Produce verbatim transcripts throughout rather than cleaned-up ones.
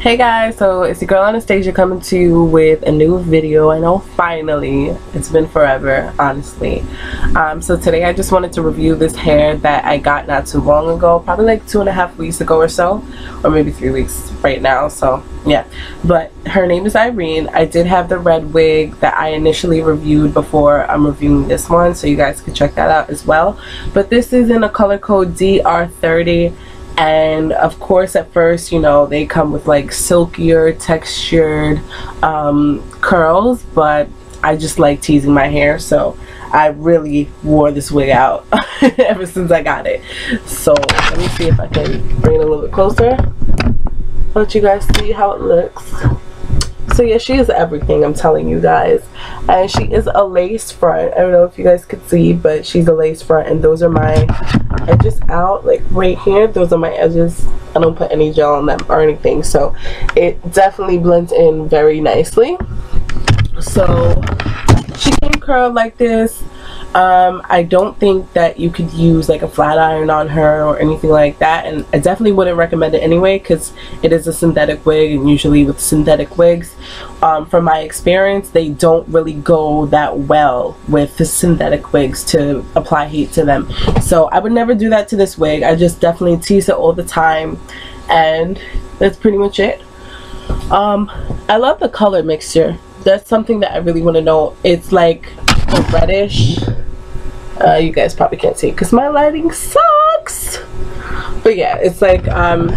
Hey guys, so it's your girl Anastasia coming to you with a new video. I know, finally, it's been forever, honestly. Um, so today I just wanted to review this hair that I got not too long ago, probably like two and a half weeks ago or so, or maybe three weeks right now, so yeah. But her name is Irene. I did have the red wig that I initially reviewed before I'm reviewing this one, so you guys can check that out as well. But this is in a color code D R thirty. And of course, at first, you know, they come with like silkier textured um, curls, but I just like teasing my hair, so I really wore this wig out ever since I got it. So let me see if I can bring it a little bit closer, let you guys see how it looks. So yeah, she is everything, I'm telling you guys. And she is a lace front. I don't know if you guys could see, but she's a lace front, and those are my edges out, like right here. Those are my edges. I don't put any gel on them or anything, so it definitely blends in very nicely. So she can curl like this. Um, I don't think that you could use like a flat iron on her or anything like that, and I definitely wouldn't recommend it anyway because it is a synthetic wig, and usually with synthetic wigs, um, from my experience, they don't really go that well with the synthetic wigs to apply heat to them. So I would never do that to this wig. I just definitely tease it all the time, and that's pretty much it. Um, I love the color mixture. That's something that I really want to know. It's like a reddish. Uh, you guys probably can't see because my lighting sucks, but yeah, it's like um,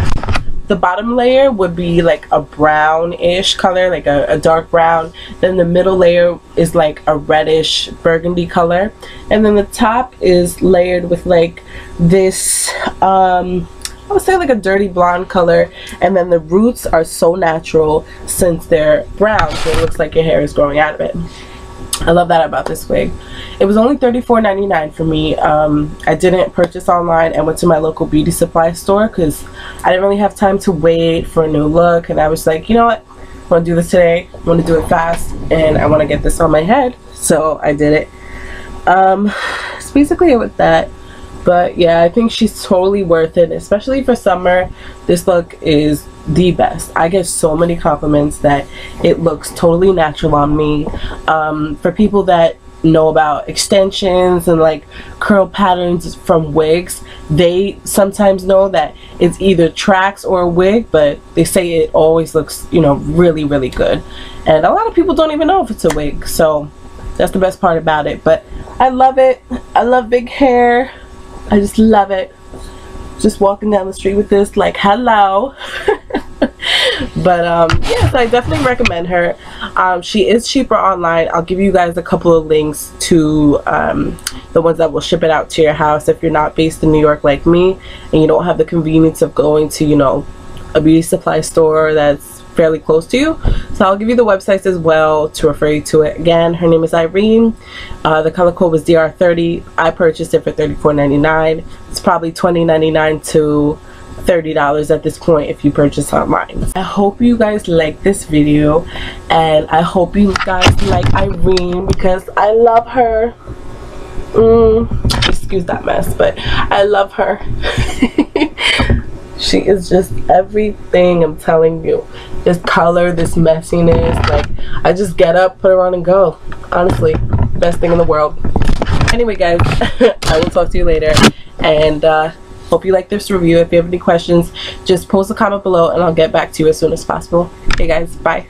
the bottom layer would be like a brownish color, like a, a dark brown, then the middle layer is like a reddish burgundy color, and then the top is layered with like this um, I would say like a dirty blonde color, and then the roots are so natural since they're brown, so it looks like your hair is growing out of it. I love that about this wig. It was only thirty-four ninety-nine for me. Um, I didn't purchase online and went to my local beauty supply store because I didn't really have time to wait for a new look, and I was like, you know what, I want to do this today. I want to do it fast, and I want to get this on my head, so I did it. Um, it's basically it with that, but yeah, I think she's totally worth it, especially for summer. This look is the best. I get so many compliments that it looks totally natural on me. Um, for people that know about extensions and like curl patterns from wigs, they sometimes know that it's either tracks or a wig, but they say it always looks, you know, really really good, and a lot of people don't even know if it's a wig, so that's the best part about it. But I love it. I love big hair. I just love it. Just walking down the street with this, like, hello. But um yeah, so I definitely recommend her. Um she is cheaper online. I'll give you guys a couple of links to um the ones that will ship it out to your house if you're not based in New York like me, and you don't have the convenience of going to, you know, a beauty supply store that's fairly close to you. So I'll give you the websites as well to refer you to it. Again, her name is Irene. Uh, the color code was D R thirty. I purchased it for thirty-four ninety-nine. It's probably twenty ninety-nine to thirty dollars at this point if you purchase online. I hope you guys like this video, and I hope you guys like Irene because I love her. Mm, excuse that mess, but I love her. She is just everything, I'm telling you. This color, this messiness, like, I just get up, put her on, and go. Honestly, best thing in the world. Anyway, guys, I will talk to you later, and uh, hope you like this review. If you have any questions, just post a comment below, and I'll get back to you as soon as possible. Hey, guys, bye.